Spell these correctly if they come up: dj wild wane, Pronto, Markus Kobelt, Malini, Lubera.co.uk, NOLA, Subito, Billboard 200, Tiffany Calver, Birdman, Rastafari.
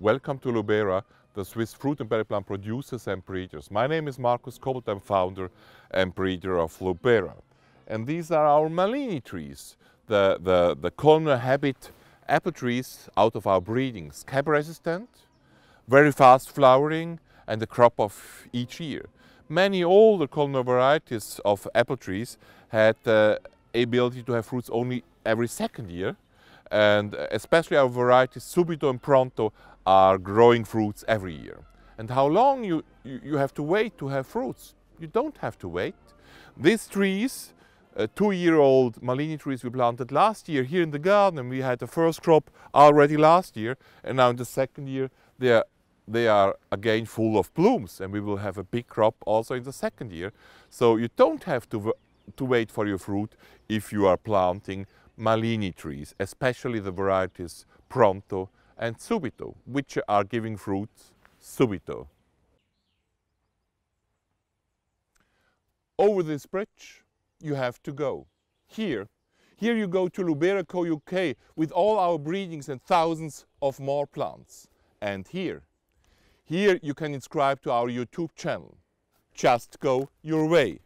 Welcome to Lubera, the Swiss fruit and berry plant producers and breeders. My name is Markus Kobelt, I'm founder and breeder of Lubera. And these are our Malini trees, the columnar habit apple trees out of our breeding. Scab resistant, very fast flowering and a crop of each year. Many older columnar varieties of apple trees had the ability to have fruits only every second year. And especially our varieties Subito and Pronto are growing fruits every year. And how long you have to wait to have fruits? You don't have to wait. These trees, two-year-old Malini trees we planted last year here in the garden, and we had the first crop already last year, and now in the second year they are again full of blooms, and we will have a big crop also in the second year. So you don't have to wait for your fruit if you are planting Malini trees, especially the varieties Pronto and Subito, which are giving fruits subito. Over this bridge you have to go. Here you go to Lubera.co.uk with all our breedings and thousands of more plants. And here you can subscribe to our YouTube channel. Just go your way.